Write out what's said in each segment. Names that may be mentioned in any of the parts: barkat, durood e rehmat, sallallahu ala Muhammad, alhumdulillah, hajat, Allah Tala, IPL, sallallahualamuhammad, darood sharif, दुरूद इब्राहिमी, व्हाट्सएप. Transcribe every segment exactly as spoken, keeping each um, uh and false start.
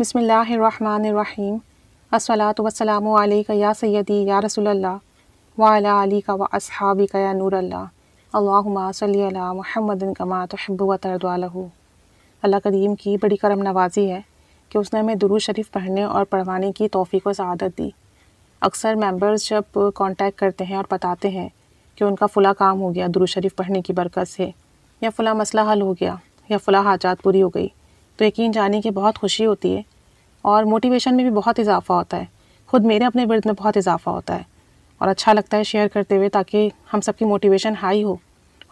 बिस्मिल्लाहिर्रहमानिर्रहीम अस्सलातु वस्सलामु अलैका या सय्यदी या रसूलल्लाह व अला आलिका व अस्हाबिका या नूरल्लाह अल्लाहुम्मा सल्ली अला मुहम्मदिन कमा तुहिब्बु व तर्दा लहू। अल्लाह करीम की बड़ी करम नवाजी है कि उसने हमें दुरूद शरीफ पढ़ने और पढ़वाने की तौफीक व सआदत दी। अक्सर मेंबर्स जब कांटेक्ट करते हैं और बताते हैं कि उनका फ़ुला काम हो गया दुरूद शरीफ पढ़ने की बरकत से, या फ़ुला मसला हल हो गया, या फ़ुला हाजात पूरी हो गई, तो यकीन जाने की बहुत खुशी होती है और मोटिवेशन में भी बहुत इजाफ़ा होता है, ख़ुद मेरे अपने वर्द में बहुत इजाफ़ा होता है और अच्छा लगता है शेयर करते हुए, ताकि हम सबकी मोटिवेशन हाई हो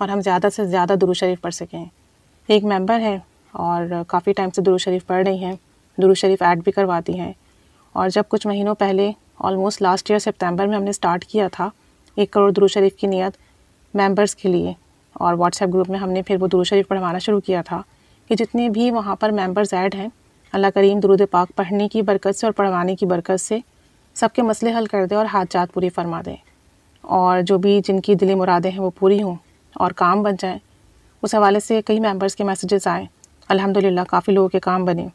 और हम ज़्यादा से ज़्यादा दुरूद शरीफ पढ़ सकें। एक मेंबर है और काफ़ी टाइम से दुरूद शरीफ पढ़ रही हैं, दुरूद शरीफ ऐड भी करवाती हैं, और जब कुछ महीनों पहले ऑलमोस्ट लास्ट ईयर सितंबर में हमने स्टार्ट किया था एक करोड़ दुरूद शरीफ की नियत मेंबर्स के लिए, और व्हाट्सएप ग्रुप में हमने फिर वो दुरूद शरीफ पढ़वाना शुरू किया था कि जितने भी वहाँ पर मेंबर्स ऐड हैं अल्लाह करीम दुरूद पाक पढ़ने की बरकत से और पढ़वाने की बरकत से सबके मसले हल कर दे और हाजात पूरी फरमा दें, और जो भी जिनकी दिली मुरादें हैं वो पूरी हों और काम बन जाएं। उस हवाले से कई मेंबर्स के मैसेजेस आए, अल्हम्दुलिल्लाह काफ़ी लोगों के काम बने।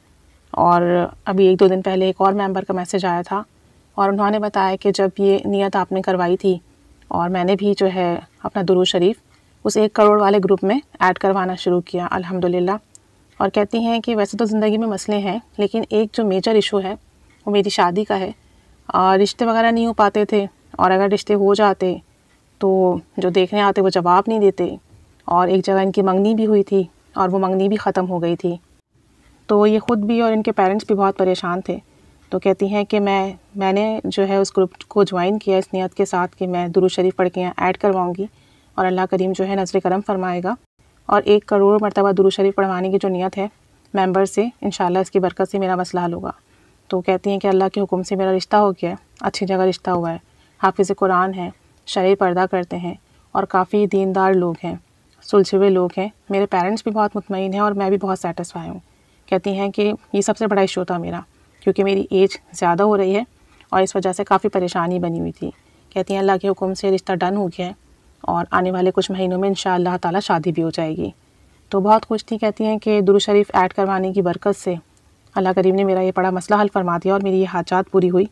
और अभी एक दो दिन पहले एक और मेंबर का मैसेज आया था और उन्होंने बताया कि जब ये नियत आपने करवाई थी और मैंने भी जो है अपना दुरूद शरीफ उस एक करोड़ वाले ग्रुप में ऐड करवाना शुरू किया अल्हम्दुलिल्लाह। और कहती हैं कि वैसे तो ज़िंदगी में मसले हैं, लेकिन एक जो मेजर इशू है वो मेरी शादी का है, और रिश्ते वगैरह नहीं हो पाते थे, और अगर रिश्ते हो जाते तो जो देखने आते वो जवाब नहीं देते, और एक जगह इनकी मंगनी भी हुई थी और वो मंगनी भी ख़त्म हो गई थी, तो ये ख़ुद भी और इनके पेरेंट्स भी बहुत परेशान थे। तो कहती हैं कि मैं मैंने जो है उस ग्रुप को ज्वाइन किया इस नियत के साथ कि मैं दुरूद शरीफ पढ़ के यहाँ ऐड करवाऊँगी और अल्लाह करीम जो है नजर करम फरमाएगा, और एक करोड़ मरतबा दुरूद शरीफ पढ़वाने की जो नियत है मेंबर से इंशाल्लाह इसकी बरकत से मेरा मसला हल होगा। तो कहती हैं कि अल्लाह के हुक्म से मेरा रिश्ता हो गया है, अच्छी जगह रिश्ता हुआ है, हाफिज़ कुरान है, शरई पर्दा करते हैं और काफ़ी दीनदार लोग हैं, सुलझे हुए लोग हैं, मेरे पेरेंट्स भी बहुत मुतमईन हैं और मैं भी बहुत सेटिस्फाई हूँ। कहती हैं कि ये सबसे बड़ा इशू था मेरा, क्योंकि मेरी एज ज़्यादा हो रही है और इस वजह से काफ़ी परेशानी बनी हुई थी। कहती हैं अल्लाह के हुक्म से रिश्ता डन हो गया है और आने वाले कुछ महीनों में इंशाअल्लाह ताला शादी भी हो जाएगी। तो बहुत खुश थी। कहती हैं कि दुरूद शरीफ ऐड करवाने की बरकत से अल्लाह करीम ने मेरा ये बड़ा मसला हल फरमा दिया और मेरी ये हाजात पूरी हुई,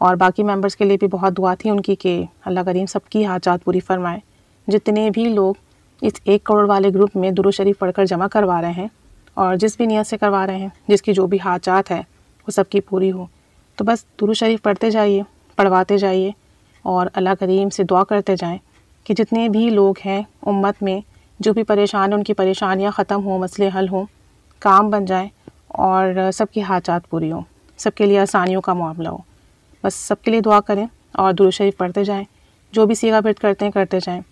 और बाकी मेंबर्स के लिए भी बहुत दुआ थी उनकी कि अल्लाह करीम सबकी हाजात पूरी फरमाए। जितने भी लोग इस एक करोड़ वाले ग्रुप में दुरूद शरीफ पढ़ कर जमा करवा रहे हैं और जिस भी नियत से करवा रहे हैं, जिसकी जो भी हाजात है वो सबकी पूरी हो। तो बस दुरूद शरीफ पढ़ते जाइए, पढ़वाते जाइए और अल्लाह करीम से दुआ करते जाएँ कि जितने भी लोग हैं उम्मत में जो भी परेशान हैं उनकी परेशानियां ख़त्म हों, मसले हल हों, काम बन जाए और सबकी हाजात पूरी हों, सबके लिए आसानियों का मामला हो। बस सबके लिए दुआ करें और दुरूद शरीफ पढ़ते जाएं, जो भी सीगा वर्द करते हैं करते जाएं।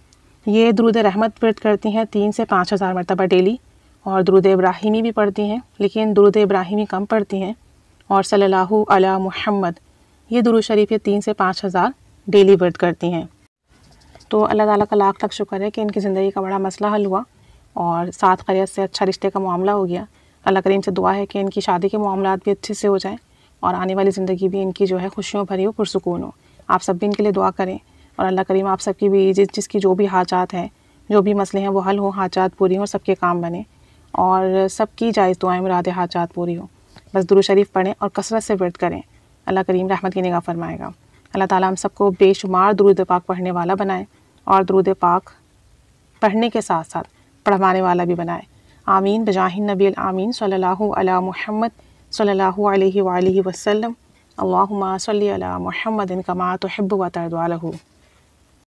ये दुरूद रहमत वर्द करती हैं तीन से पाँच हज़ार मरतबा डेली, और दुरूद इब्राहिमी भी पढ़ती हैं, लेकिन दुरूद इब्राहिमी कम पढ़ती हैं, और सल्लल्लाहु ala Muhammad ये दुरूद शरीफ ये तीन से पाँच हज़ार डेली वर्द करती हैं। तो अल्लाह ताला का लाख लाख शुक्र है कि इनकी ज़िंदगी का बड़ा मसला हल हुआ और साथ खैरियत से अच्छा रिश्ते का मामला हो गया। अल्लाह करीम से दुआ है कि इनकी शादी के मामला भी अच्छे से हो जाएं और आने वाली ज़िंदगी भी इनकी जो है खुशियों भरी हो, पुरसुकून हो। आप सब भी इनके लिए दुआ करें और अल्लाह करीम आप सबकी भी जिस जिसकी जो भी हाजात हैं, जो भी मसले हैं वो हल हो, हाजात पूरी हों, सबके काम बने और सबकी जायज़ दुआएँ मुराद हाजात पूरी हों। बस दुरूद शरीफ पढ़ें और कसरत से वर्द करें, अल्लाह करीम रहमत की निगाह फरमाएगा। अल्लाह ताला हम सबको बेशुमार दुरूद पाक पढ़ने वाला बनाए और दुरूद पाक पढ़ने के साथ साथ पढ़वाने वाला भी बनाए। आमीन बजाहिन नबील आमीन सल्लल्लाहु अला मुहम्मद सल्लल्लाहु अलैहि व आलिहि वसल्लम। अल्लाहुम्मा सल्ली अला मुहम्मदिन कमा तुहिब्बु व तर्दा लहू।